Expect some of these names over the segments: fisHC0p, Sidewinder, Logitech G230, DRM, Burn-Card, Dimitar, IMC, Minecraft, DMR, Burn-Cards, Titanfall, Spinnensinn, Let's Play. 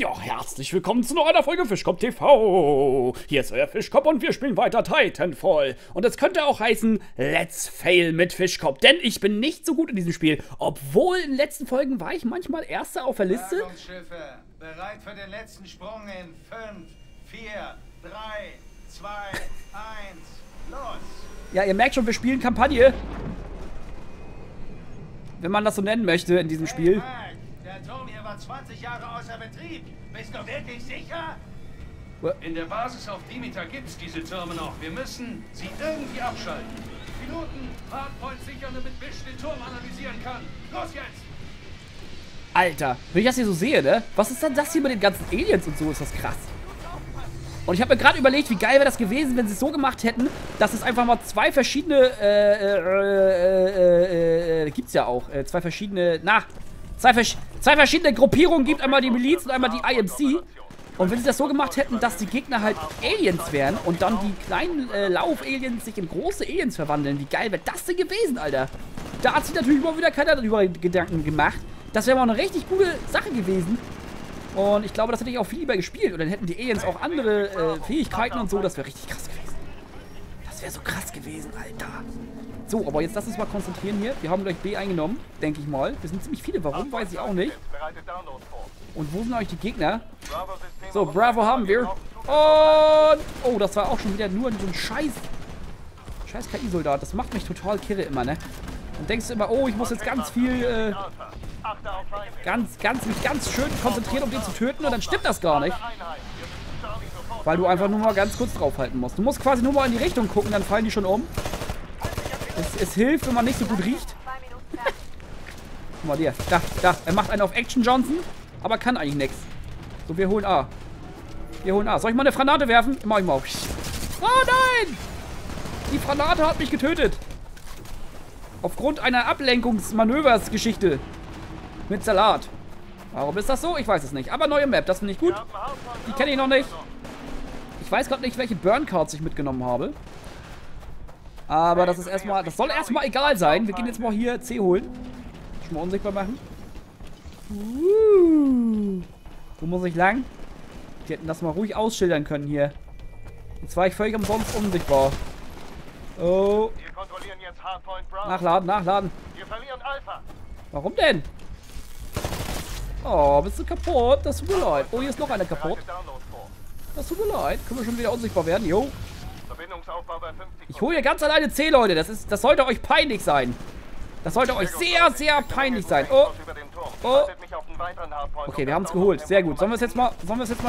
Ja, herzlich willkommen zu noch einer Folge fisHC0p TV. Hier ist euer fisHC0p und wir spielen weiter Titanfall. Und es könnte auch heißen, let's fail mit fisHC0p, denn ich bin nicht so gut in diesem Spiel. Obwohl in den letzten Folgen war ich manchmal Erster auf der Liste. Bergungsschiffe, bereit für den letzten Sprung in 5, 4, 3, 2, 1, los. Ja, ihr merkt schon, wir spielen Kampagne. Wenn man das so nennen möchte in diesem Spiel. Der Turm hier war 20 Jahre außer Betrieb. Bist du wirklich sicher? In der Basis auf Dimitar gibt's diese Türme noch. Wir müssen sie irgendwie abschalten. Piloten, Hardpoint sichern, damit Bisch den Turm analysieren kann. Los jetzt! Alter, wenn ich das hier so sehe, ne? Was ist denn das hier mit den ganzen Aliens und so? Ist das krass. Und ich habe mir gerade überlegt, wie geil wäre das gewesen, wenn sie es so gemacht hätten, dass es einfach mal zwei verschiedene, gibt's ja auch, zwei verschiedene, zwei verschiedene Gruppierungen gibt, einmal die Miliz und einmal die IMC. Und wenn sie das so gemacht hätten, dass die Gegner halt Aliens wären und dann die kleinen Lauf-Aliens sich in große Aliens verwandeln, wie geil wäre das denn gewesen, Alter? Da hat sich natürlich mal wieder keiner darüber Gedanken gemacht. Das wäre mal eine richtig gute Sache gewesen. Und ich glaube, das hätte ich auch viel lieber gespielt. Und dann hätten die Aliens auch andere Fähigkeiten und so. Das wäre richtig krass gewesen. Das wäre so krass gewesen, Alter. So, aber jetzt lass uns mal konzentrieren hier. Wir haben gleich B eingenommen, denke ich mal. Wir sind ziemlich viele. Warum, weiß ich auch nicht. Und wo sind eigentlich die Gegner? So, Bravo haben wir. Und... oh, das war auch schon wieder nur so ein Scheiß KI-Soldat. Das macht mich total kirre immer, ne? Und denkst du immer, oh, ich muss jetzt ganz viel... mich ganz schön konzentrieren, um den zu töten. Und dann stimmt das gar nicht. Weil du einfach nur mal ganz kurz draufhalten musst. Du musst quasi nur mal in die Richtung gucken, dann fallen die schon um. Es hilft, wenn man nicht so gut riecht. Guck mal hier. Da. Er macht einen auf Action Johnson, aber kann eigentlich nichts. So, wir holen A. Soll ich mal eine Granate werfen? Mach ich mal auf. Oh nein! Die Granate hat mich getötet. Aufgrund einer Ablenkungsmanöversgeschichte. Mit Salat. Warum ist das so? Ich weiß es nicht. Aber neue Map, das finde ich gut. Die kenne ich noch nicht. Ich weiß gerade nicht, welche Burn-Cards ich mitgenommen habe. Aber das ist erstmal, das soll erstmal egal sein. Wir gehen jetzt mal hier C holen. Schon mal unsichtbar machen. Wo muss ich lang? Die hätten das mal ruhig ausschildern können hier. Jetzt war ich völlig umsonst unsichtbar. Oh. Nachladen. Warum denn? Oh, bist du kaputt? Das tut mir leid. Oh, hier ist noch einer kaputt. Das tut mir leid. Können wir schon wieder unsichtbar werden? Jo. Ich hole hier ganz alleine C, Leute. Das sollte euch peinlich sein. Das sollte euch sehr, sehr peinlich sein. Oh. Okay, wir haben es geholt. Sehr gut. Sollen wir es jetzt mal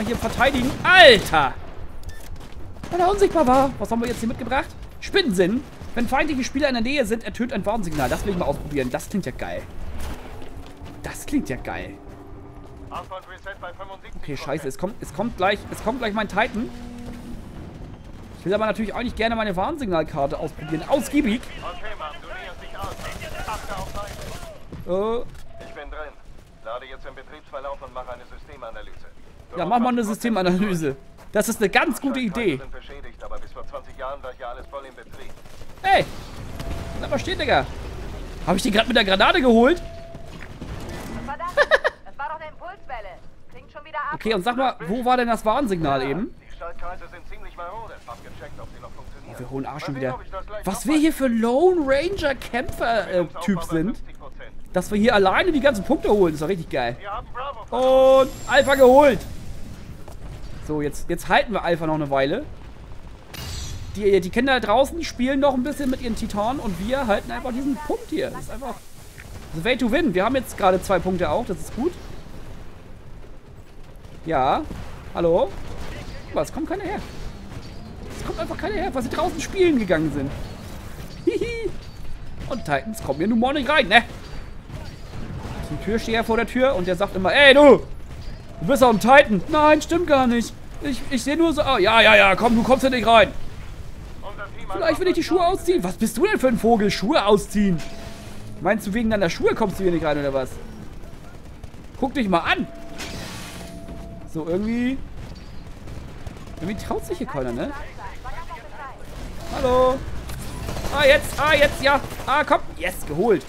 hier verteidigen? Alter! Weil er unsichtbar war. Was haben wir jetzt hier mitgebracht? Spinnensinn. Wenn feindliche Spieler in der Nähe sind, ertönt ein Warnsignal. Das will ich mal ausprobieren. Das klingt ja geil. Okay, scheiße. Es kommt gleich mein Titan. Ich will aber natürlich auch nicht gerne meine Warnsignalkarte ausprobieren. Ausgiebig. Okay, Mann, du näherst dich an. Ich bin drin. Lade jetzt den Betriebsverlauf und mach eine Systemanalyse. Ja, mach mal eine Systemanalyse. Das ist eine ganz gute Idee. Aber bis vor 20 Jahren war hier alles voll im Betrieb. Hey! Bleib mal stehen, Digga. Habe ich die gerade mit der Granate geholt? Verdammt, das war doch eine Impulswelle. Klingt schon wieder ab. Okay, und sag mal, wo war denn das Warnsignal eben? Oh, wir holen A schon wieder. Was wir hier für Lone Ranger Kämpfer-Typ sind, dass wir hier alleine die ganzen Punkte holen, ist doch richtig geil. Und Alpha geholt. So, jetzt halten wir Alpha noch eine Weile. Die Kinder da draußen spielen noch ein bisschen mit ihren Titanen und wir halten einfach diesen Punkt hier. Das ist einfach the way to win. Wir haben jetzt gerade 2 Punkte auch, das ist gut. Ja, hallo? Aber es kommt keiner her. Es kommt einfach keiner her, weil sie draußen spielen gegangen sind. Hihi. Und Titans kommen hier nun mal nicht rein, ne? Zum Türsteher vor der Tür und der sagt immer, ey du! Du bist auch ein Titan. Nein, stimmt gar nicht. Ich sehe nur so, oh, ja, komm, du kommst hier nicht rein. Vielleicht will ich die Schuhe ausziehen. Was bist du denn für ein Vogel? Schuhe ausziehen. Meinst du, wegen deiner Schuhe kommst du hier nicht rein, oder was? Guck dich mal an. So, irgendwie traut sich hier keiner, ne? Hallo. Ah, jetzt, ja. Ah, komm. Yes, geholt.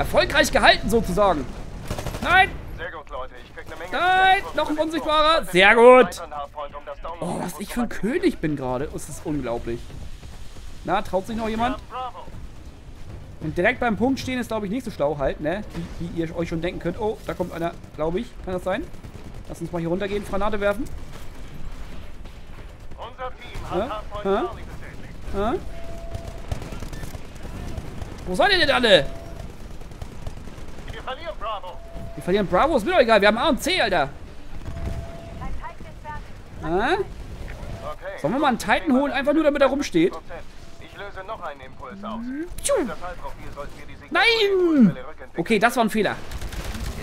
Erfolgreich gehalten, sozusagen. Nein. Sehr gut, Leute. Ich krieg eine Menge. Nein. Noch ein Unsichtbarer. Sehr gut. Oh, was ich für ein König bin gerade. Das ist unglaublich. Na, traut sich noch jemand? Und direkt beim Punkt stehen ist, glaube ich, nicht so schlau halt, ne? Wie ihr euch schon denken könnt. Oh, da kommt einer, glaube ich. Kann das sein? Lass uns mal hier runtergehen, Granate werfen. Unser Team hat Wo seid ihr denn alle? Wir verlieren Bravo. Wir verlieren Bravo, ist mir doch egal. Wir haben A und C, Alter. Sollen wir mal einen Titan holen, einfach nur damit er rumsteht? Ich löse noch einen Impuls aus. Nein! Okay, das war ein Fehler.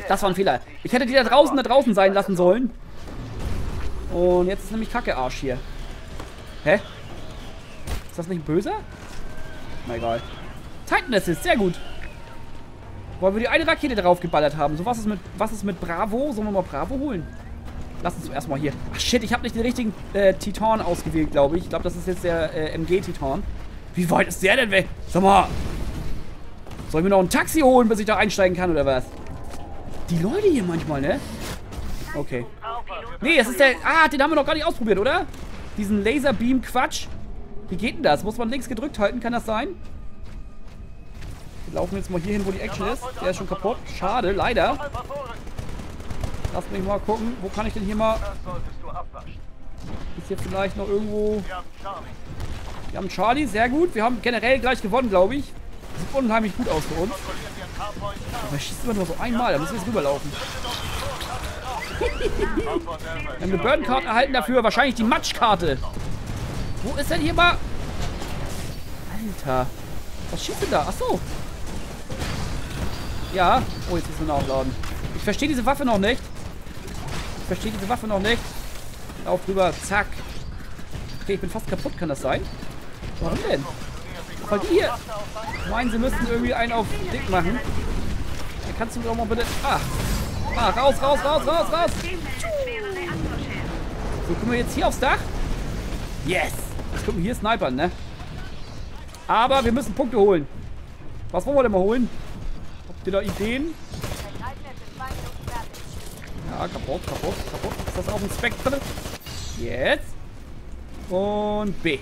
Das war ein Fehler. Ich hätte die da draußen sein lassen sollen. Und jetzt ist nämlich Kacke Arsch hier. Hä? Ist das nicht ein Böser? Na egal. Titan Assist, sehr gut. Weil wir die eine Rakete drauf geballert haben. So, was ist mit Bravo? Sollen wir mal Bravo holen? Lass uns erstmal hier. Ach shit, ich habe nicht den richtigen Titan ausgewählt, glaube ich. Ich glaube, das ist jetzt der MG-Titan. Wie weit ist der denn weg? Sag mal. Soll ich mir noch ein Taxi holen, bis ich da einsteigen kann, oder was? Die Leute hier manchmal, ne? Okay. Nee, das ist der... Ah, den haben wir noch gar nicht ausprobiert, oder? Diesen Laserbeam-Quatsch. Wie geht denn das? Muss man links gedrückt halten, kann das sein? Wir laufen jetzt mal hier hin, wo die Action ist. Der ist schon kaputt. Schade, leider. Lass mich mal gucken. Wo kann ich denn hier mal... Ist hier vielleicht noch irgendwo... Wir haben Charlie, sehr gut. Wir haben generell gleich gewonnen, glaube ich. Sieht unheimlich gut aus für uns. Aber schießt immer nur so einmal, da müssen wir jetzt rüberlaufen. Wir haben eine Burn-Card erhalten dafür, wahrscheinlich die Matschkarte. Wo ist denn hier mal... Alter. Was schießt denn da? Achso. Ja. Oh, jetzt müssen wir nachladen. Ich verstehe diese Waffe noch nicht. Ich verstehe diese Waffe noch nicht. Lauf drüber. Zack. Okay, ich bin fast kaputt. Kann das sein? Warum denn? Weil die hier meinen, sie müssten irgendwie einen auf dick machen. Da kannst du mir doch mal bitte... Ah. Ah, raus. So, können wir jetzt hier aufs Dach? Yes. Jetzt können wir hier snipern, ne? Aber wir müssen Punkte holen. Was wollen wir denn mal holen? Habt ihr da Ideen? Ja, kaputt. Ist das auf dem Spektrum? Jetzt. Und B.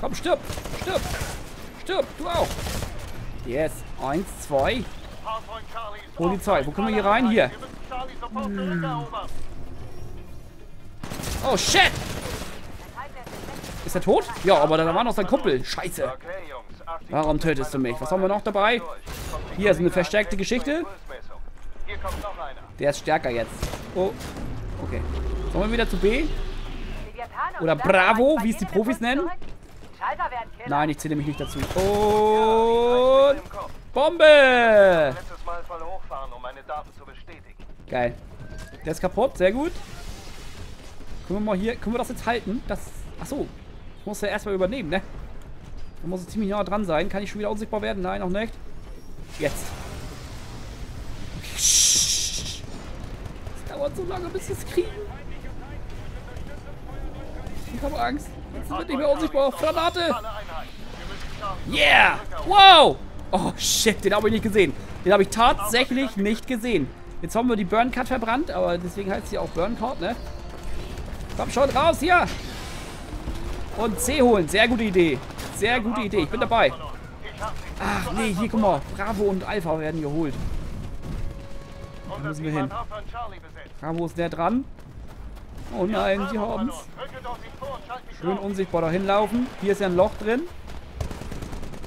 Komm, stirb, du auch. Yes, 1, 2. Polizei, wo können wir hier rein? Hier. Oh, shit. Ist er tot? Ja, aber da war noch sein Kumpel. Scheiße. Warum tötest du mich? Was haben wir noch dabei? Hier ist eine verstärkte Geschichte. Der ist stärker jetzt. Oh, okay. Sollen wir wieder zu B? Oder Bravo, wie es die Profis nennen? Nein, ich zähle mich nicht dazu. Und... Bombe! Geil. Der ist kaputt, sehr gut. Können wir mal hier... Können wir das jetzt halten? Das... Achso. Ich muss ja erstmal übernehmen, ne? Da muss ich ziemlich nah dran sein. Kann ich schon wieder unsichtbar werden? Nein, noch nicht. Jetzt. Das dauert so lange, bis wir es kriegen. Ich habe Angst. Jetzt wird nicht mehr unsichtbar. Granate! Yeah! Wow! Oh shit, den habe ich nicht gesehen. Den habe ich tatsächlich nicht gesehen. Jetzt haben wir die Burn-Card verbrannt, aber deswegen heißt sie auch Burn-Card, ne? Komm schon, raus hier! Und C holen. Sehr gute Idee. Sehr gute Idee. Ich bin dabei. Ach nee, hier, guck mal. Bravo und Alpha werden geholt. Da müssen wir hin. Bravo ist der dran. Oh nein, sie haben's. Schön unsichtbar dahin laufen. Hier ist ja ein Loch drin.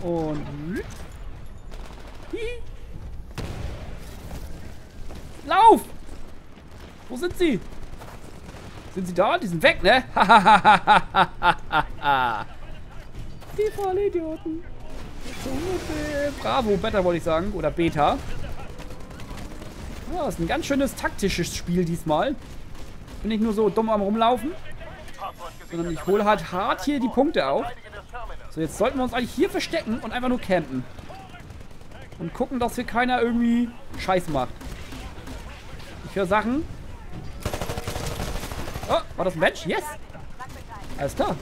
Und... Lauf! Wo sind sie? Sind sie da? Die sind weg, ne? Die Vollidioten. Bravo, Beta wollte ich sagen. Oder Beta. Ja, ist ein ganz schönes taktisches Spiel diesmal. Bin ich nur so dumm am Rumlaufen, sondern ich hole halt hart hier die Punkte auf. So, jetzt sollten wir uns eigentlich hier verstecken und einfach nur campen. Und gucken, dass hier keiner irgendwie Scheiß macht. Ich höre Sachen. Oh, war das ein Match? Yes! Alles klar.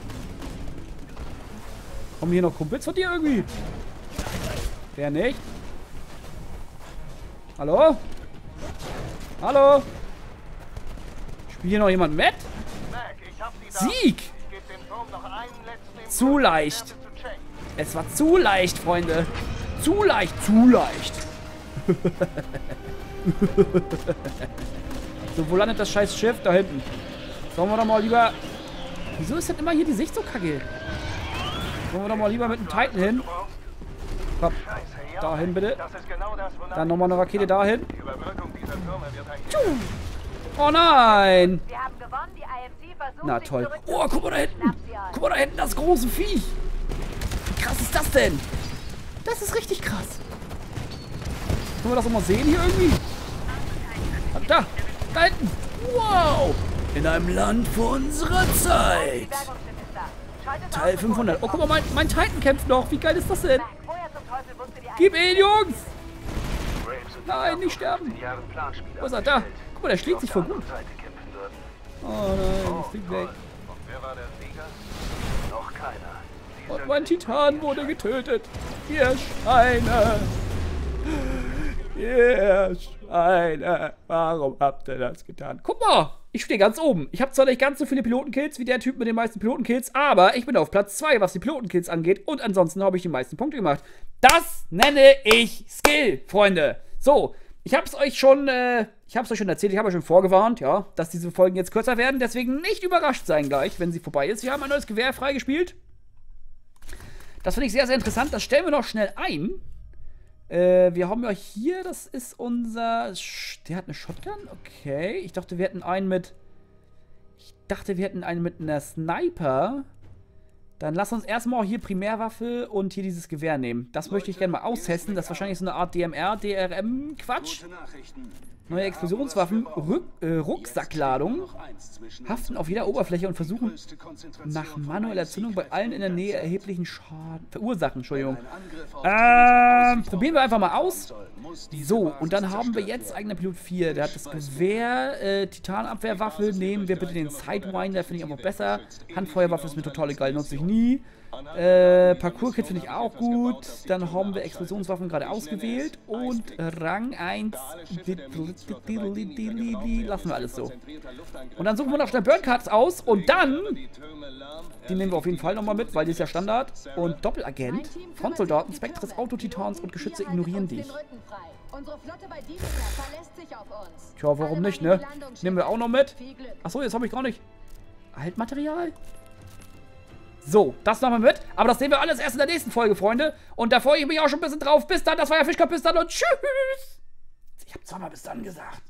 Kommen hier noch Kumpels von dir irgendwie? Wer nicht? Hallo? Hallo? Spielt hier noch jemand mit? Sieg! Zu leicht. Es war zu leicht, Freunde. Zu leicht, zu leicht. So, wo landet das scheiß Schiff? Da hinten. Sollen wir doch mal lieber... Wieso ist denn immer hier die Sicht so kacke? Sollen wir doch mal lieber mit dem Titan hin? Komm, dahin bitte. Dann nochmal eine Rakete dahin. Oh nein! Na toll. Oh, guck mal da hinten. Guck mal da hinten, das große Viech. Wie krass ist das denn? Das ist richtig krass. Können wir das auch mal sehen hier irgendwie? Da, da hinten. Wow. In einem Land vor unserer Zeit. Teil 500. Oh, guck mal, mein Titan kämpft noch. Wie geil ist das denn? Gib ihn, Jungs. Nein, nicht sterben. Wo ist er? Da. Guck mal, der schlägt sich voll gut. Oh nein, das fliegt weg. Und mein Titan wurde getötet. Ihr Schweine. Ihr Schweine. Warum habt ihr das getan? Guck mal, ich stehe ganz oben. Ich habe zwar nicht ganz so viele Pilotenkills wie der Typ mit den meisten Pilotenkills, aber ich bin auf Platz 2, was die Pilotenkills angeht. Und ansonsten habe ich die meisten Punkte gemacht. Das nenne ich Skill, Freunde. So, ich habe es euch schon erzählt, ich habe euch schon vorgewarnt, ja, dass diese Folgen jetzt kürzer werden. Deswegen nicht überrascht sein gleich, wenn sie vorbei ist. Wir haben ein neues Gewehr freigespielt. Das finde ich sehr, sehr interessant. Das stellen wir noch schnell ein. Wir haben ja hier, das ist unser... Der hat eine Shotgun? Okay. Ich dachte, wir hätten einen mit... Ich dachte, wir hätten einen mit einer Sniper. Dann lass uns erstmal auch hier Primärwaffe und hier dieses Gewehr nehmen. Das möchte ich gerne mal austesten. Das ist wahrscheinlich so eine Art DMR, DRM, Quatsch. Neue Explosionswaffen, Rucksackladung, haften auf jeder Oberfläche und versuchen nach manueller Zündung bei allen in der Nähe erheblichen Schaden verursachen. Entschuldigung. Probieren wir einfach mal aus. So, und dann haben wir jetzt eigener Pilot 4. Der hat das Gewehr, Titanabwehrwaffe. Nehmen wir bitte den Sidewinder, finde ich auch noch besser. Handfeuerwaffe ist mir total egal, nutze ich nie. Parkour-Kit finde ich auch gut. Dann haben wir Explosionswaffen gerade ausgewählt. Und Rang 1. Lassen wir alles so. Und dann suchen wir noch schnell Burn-Cards aus. Und dann... Die nehmen wir auf jeden Fall nochmal mit, weil die ist ja Standard. Und Doppelagent, Frontsoldaten, Spectres, Autotitans und Geschütze ignorieren dich. Tja, warum nicht, ne? Nehmen wir auch noch mit. Achso, jetzt habe ich gar nicht... Altmaterial? So, das nochmal mit. Aber das sehen wir alles erst in der nächsten Folge, Freunde. Und da freue ich mich auch schon ein bisschen drauf. Bis dann, das war ja fisHC0p, bis dann und tschüss. Ich habe zweimal bis dann gesagt.